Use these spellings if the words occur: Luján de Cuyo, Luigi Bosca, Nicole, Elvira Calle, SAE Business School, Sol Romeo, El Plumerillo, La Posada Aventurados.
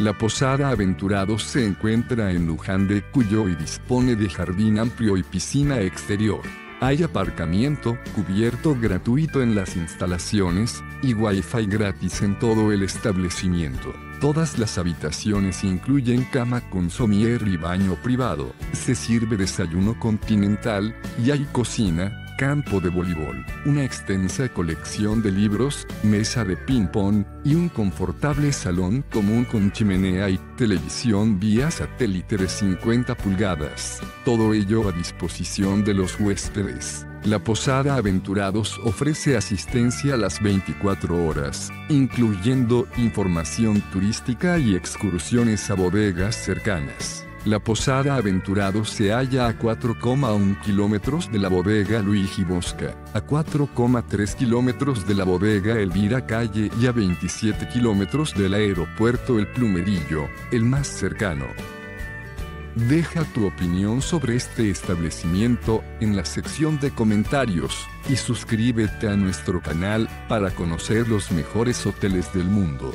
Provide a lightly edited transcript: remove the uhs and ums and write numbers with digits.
La Posada Aventurados se encuentra en Luján de Cuyo y dispone de jardín amplio y piscina exterior. Hay aparcamiento cubierto gratuito en las instalaciones, y Wi-Fi gratis en todo el establecimiento. Todas las habitaciones incluyen cama con somier y baño privado. Se sirve desayuno continental, y hay cocina, campo de voleibol, una extensa colección de libros, mesa de ping-pong, y un confortable salón común con chimenea y televisión vía satélite de 50 pulgadas. Todo ello a disposición de los huéspedes. La Posada Aventurados ofrece asistencia a las 24 horas, incluyendo información turística y excursiones a bodegas cercanas. La Posada Aventurados se halla a 4,1 kilómetros de la bodega Luigi Bosca, a 4,3 kilómetros de la bodega Elvira Calle y a 27 kilómetros del aeropuerto El Plumerillo, el más cercano. Deja tu opinión sobre este establecimiento en la sección de comentarios y suscríbete a nuestro canal para conocer los mejores hoteles del mundo.